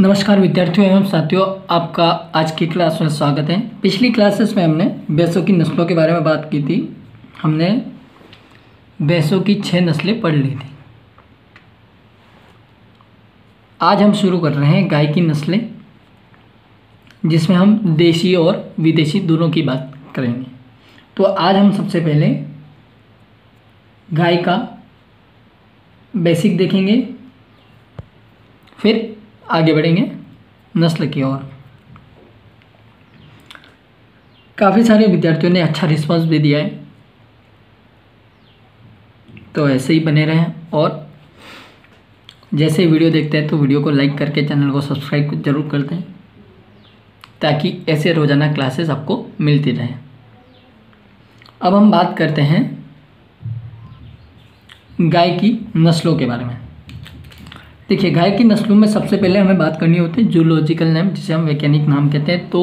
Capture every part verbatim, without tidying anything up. नमस्कार विद्यार्थियों एवं साथियों, आपका आज की क्लास में स्वागत है। पिछली क्लासेस में हमने भैंसों की नस्लों के बारे में बात की थी। हमने भैंसों की छह नस्लें पढ़ ली थी। आज हम शुरू कर रहे हैं गाय की नस्लें, जिसमें हम देशी और विदेशी दोनों की बात करेंगे। तो आज हम सबसे पहले गाय का बेसिक देखेंगे, फिर आगे बढ़ेंगे नस्ल की ओर। काफ़ी सारे विद्यार्थियों ने अच्छा रिस्पांस भी दिया है, तो ऐसे ही बने रहें। और जैसे वीडियो देखते हैं तो वीडियो को लाइक करके चैनल को सब्सक्राइब जरूर कर दें, ताकि ऐसे रोज़ाना क्लासेस आपको मिलती रहें। अब हम बात करते हैं गाय की नस्लों के बारे में। देखिए, गाय की नस्लों में सबसे पहले हमें बात करनी होती है जूलॉजिकल नेम, जिसे हम वैज्ञानिक नाम कहते हैं। तो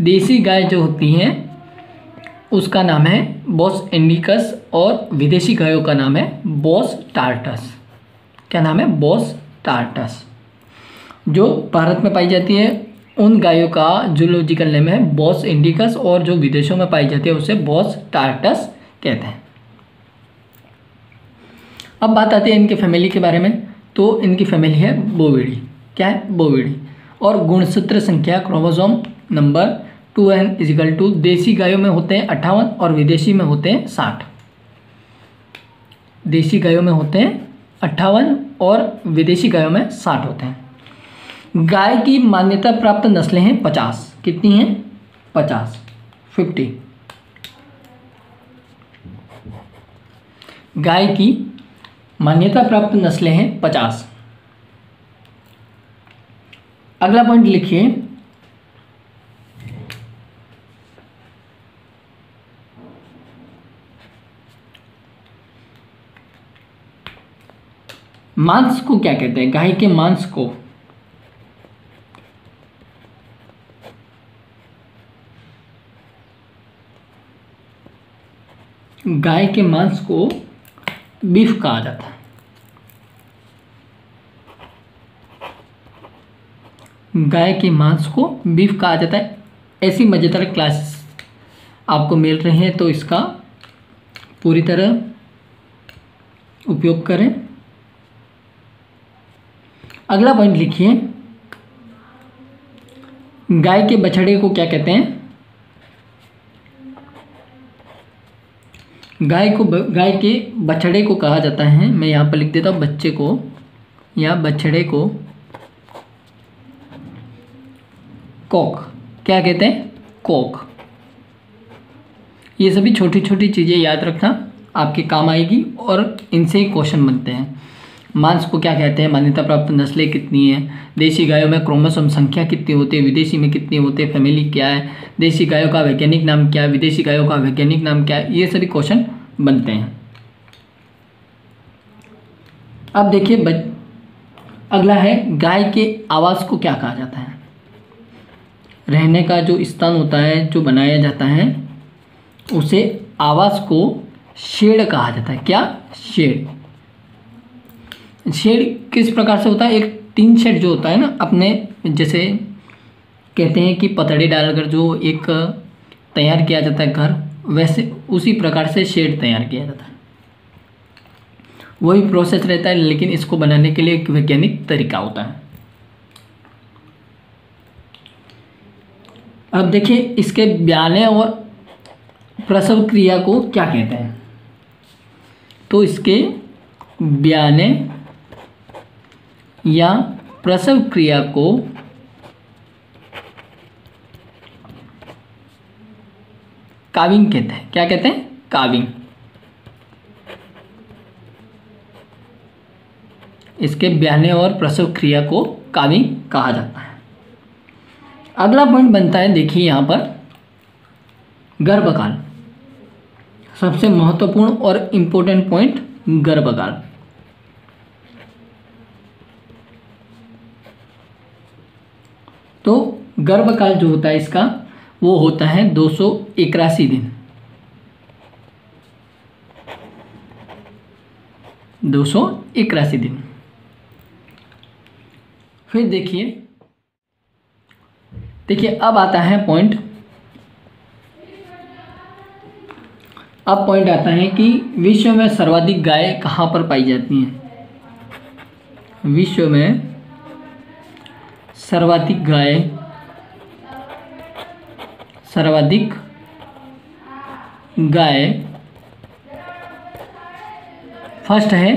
देसी गाय जो होती है उसका नाम है बॉस इंडिकस, और विदेशी गायों का नाम है बॉस टार्टस। क्या नाम है? Bos taurus. जो भारत में पाई जाती है उन गायों का जूलॉजिकल नेम है बॉस इंडिकस, और जो विदेशों में पाई जाती है उसे बॉस टार्टस कहते हैं। अब बात आती है इनके फैमिली के बारे में। तो इनकी फैमिली है बोविडी। क्या है? बोविडी। और गुणसूत्र संख्या chromosome number two n equal to देसी गायों में होते हैं अट्ठावन और विदेशी में होते हैं साठ। देसी गायों में होते हैं अट्ठावन और विदेशी गायों में साठ होते हैं। गाय की मान्यता प्राप्त नस्लें हैं पचास। कितनी हैं? पचास, फिफ्टी। गाय की मान्यता प्राप्त नस्लें हैं पचास। अगला पॉइंट लिखिए, मांस को क्या कहते हैं? गाय के मांस को गाय के मांस को बीफ कहा जाता है। गाय के मांस को बीफ कहा जाता है। ऐसी मज़ेदार क्लासेस आपको मिल रही हैं, तो इसका पूरी तरह उपयोग करें। अगला पॉइंट लिखिए, गाय के बछड़े को क्या कहते हैं? गाय को गाय के बछड़े को कहा जाता है, मैं यहाँ पर लिख देता हूँ बच्चे को या बछड़े को कॉक। क्या कहते हैं? कॉक। ये सभी छोटी छोटी चीज़ें याद रखना आपके काम आएगी, और इनसे ही क्वेश्चन बनते हैं। मांस को क्या कहते हैं? मान्यता प्राप्त नस्लें कितनी हैं? देशी गायों में क्रोमोसोम संख्या कितनी होती है? विदेशी में कितनी होती है? फैमिली क्या है? देशी गायों का वैज्ञानिक नाम क्या है? विदेशी गायों का वैज्ञानिक नाम क्या है? ये सभी क्वेश्चन बनते हैं। अब देखिए, बच... अगला है गाय के आवास को क्या कहा जाता है? रहने का जो स्थान होता है, जो बनाया जाता है, उसे आवास को शेड कहा जाता है। क्या? शेड। शेड किस प्रकार से होता है? एक टीन शेड जो होता है ना, अपने जैसे कहते हैं कि पतड़े डालकर जो एक तैयार किया जाता है घर, वैसे उसी प्रकार से शेड तैयार किया जाता है। वही प्रोसेस रहता है, लेकिन इसको बनाने के लिए एक वैज्ञानिक तरीका होता है। अब देखिए, इसके ब्याने और प्रसव क्रिया को क्या कहते हैं? तो इसके ब्याने या प्रसव क्रिया को काविंग कहते हैं। क्या कहते हैं? काविंग। इसके ब्याने और प्रसव क्रिया को काविंग कहा जाता है। अगला पॉइंट बनता है, देखिए यहाँ पर गर्भकाल। सबसे महत्वपूर्ण और इम्पोर्टेंट पॉइंट गर्भकाल। तो गर्भकाल जो होता है इसका, वो होता है दो सौ इक्यासी दिन। दो सौ इक्यासी दिन। फिर देखिए, देखिए अब आता है पॉइंट, अब पॉइंट आता है कि विश्व में सर्वाधिक गाय कहाँ पर पाई जाती हैं। विश्व में सर्वाधिक गाय सर्वाधिक गाय फर्स्ट है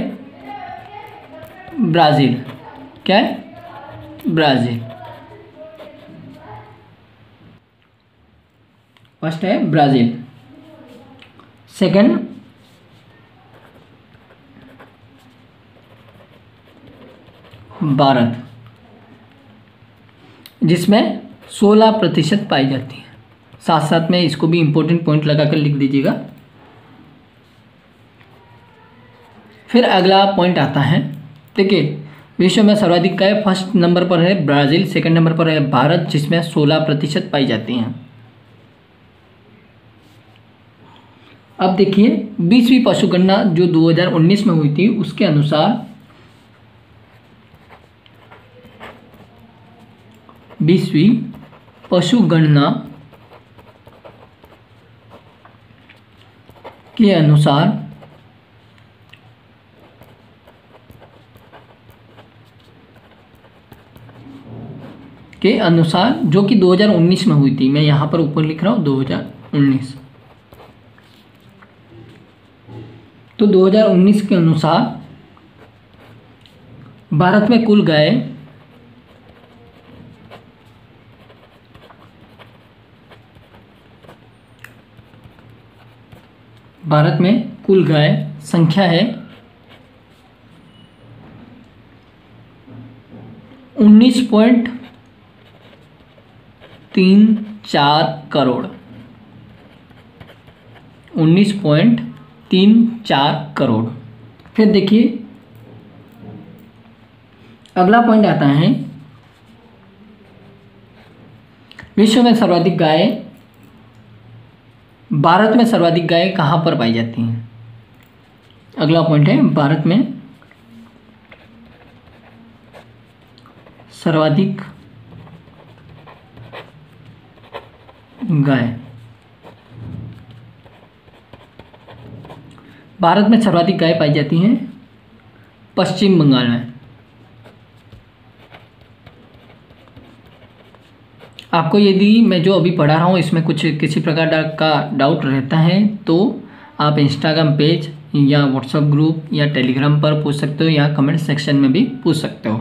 ब्राज़ील। क्या है? ब्राज़ील। फर्स्ट है ब्राज़ील, सेकंड भारत जिसमें सोलह प्रतिशत पाई जाती है। साथ साथ में इसको भी इंपॉर्टेंट पॉइंट लगाकर लिख दीजिएगा। फिर अगला पॉइंट आता है, देखिए विश्व में सर्वाधिक गाय फर्स्ट नंबर पर है ब्राज़ील, सेकंड नंबर पर है भारत जिसमें सोलह प्रतिशत पाई जाती हैं। अब देखिए बीसवीं पशुगणना जो दो हज़ार उन्नीस में हुई थी उसके अनुसार बीसवीं पशुगणना के अनुसार के अनुसार जो कि दो हज़ार उन्नीस में हुई थी, मैं यहाँ पर ऊपर लिख रहा हूँ दो हज़ार उन्नीस, तो दो हज़ार उन्नीस के अनुसार भारत में कुल गाय भारत में कुल गाय संख्या है उन्नीस पॉइंट तीन चार करोड़, उन्नीस पॉइंट तीन चार करोड़। फिर देखिए अगला पॉइंट आता है विश्व में सर्वाधिक गाय भारत में सर्वाधिक गाय कहाँ पर पाई जाती हैं। अगला पॉइंट है भारत में सर्वाधिक गाय भारत में सर्वाधिक गाय पाई जाती हैं पश्चिम बंगाल में। आपको यदि मैं जो अभी पढ़ा रहा हूँ इसमें कुछ किसी प्रकार का डाउट रहता है तो आप इंस्टाग्राम पेज या व्हाट्सएप ग्रुप या टेलीग्राम पर पूछ सकते हो या कमेंट सेक्शन में भी पूछ सकते हो।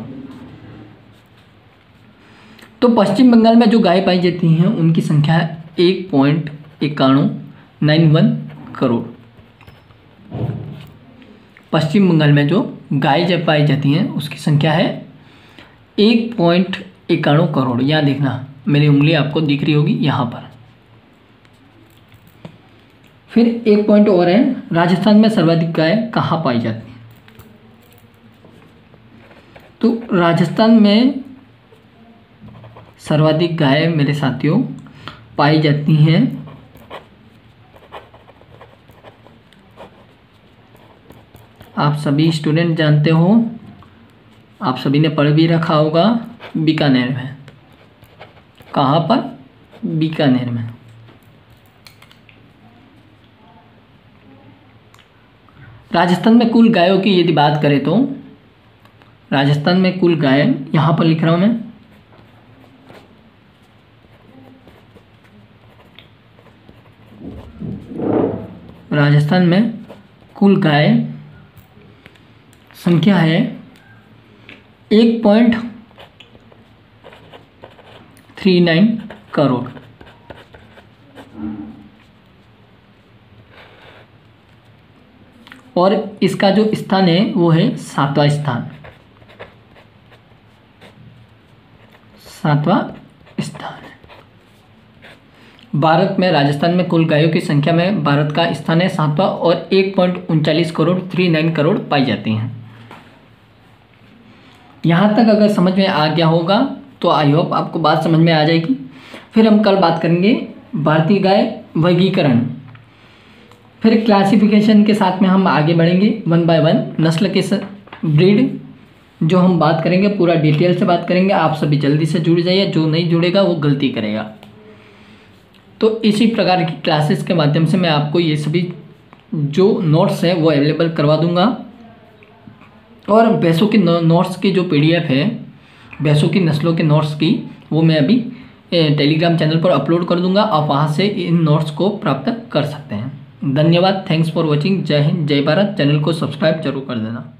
तो पश्चिम बंगाल में जो गाय पाई जाती हैं उनकी संख्या है एक पॉइंट इक्यानवे नाइन वन करोड़। पश्चिम बंगाल में जो गाय जब पाई जाती हैं उसकी संख्या है एक पॉइंट इक्यानवे करोड़। यहाँ देखना मेरी उंगली आपको दिख रही होगी यहाँ पर। फिर एक पॉइंट और है, राजस्थान में सर्वाधिक गाय कहाँ पाई जाती है। तो राजस्थान में सर्वाधिक गाय मेरे साथियों पाई जाती हैं आप सभी स्टूडेंट जानते हो, आप सभी ने पढ़ भी रखा होगा, बीकानेर में। कहाँ पर? बीकानेर में। राजस्थान में कुल गायों की यदि बात करें तो राजस्थान में कुल गाय यहाँ पर लिख रहा हूँ मैं राजस्थान में कुल गाय संख्या है एक पॉइंट थ्री नाइन करोड़। और इसका जो स्थान है वो है सातवां स्थान, सातवां स्थान। भारत में राजस्थान में कुल गायों की संख्या में भारत का स्थान है सातवां और एक पॉइंट उनचालीस करोड़ थ्री नाइन करोड़ पाई जाती हैं। यहाँ तक अगर समझ में आ गया होगा तो आई होप आपको बात समझ में आ जाएगी। फिर हम कल बात करेंगे भारतीय गाय वर्गीकरण। फिर क्लासिफिकेशन के साथ में हम आगे बढ़ेंगे, वन बाय वन नस्ल के ब्रीड जो हम बात करेंगे पूरा डिटेल से बात करेंगे। आप सभी जल्दी से जुड़ जाइए, जो नहीं जुड़ेगा वो गलती करेगा। तो इसी प्रकार की क्लासेस के माध्यम से मैं आपको ये सभी जो नोट्स हैं वो अवेलेबल करवा दूंगा। और भैंसों की नोट्स की जो पीडीएफ है, भैंसों की नस्लों के नोट्स की, वो मैं अभी टेलीग्राम चैनल पर अपलोड कर दूंगा। आप वहाँ से इन नोट्स को प्राप्त कर सकते हैं। धन्यवाद। Thanks for watching. जय हिंद, जय भारत। चैनल को सब्सक्राइब जरूर कर देना।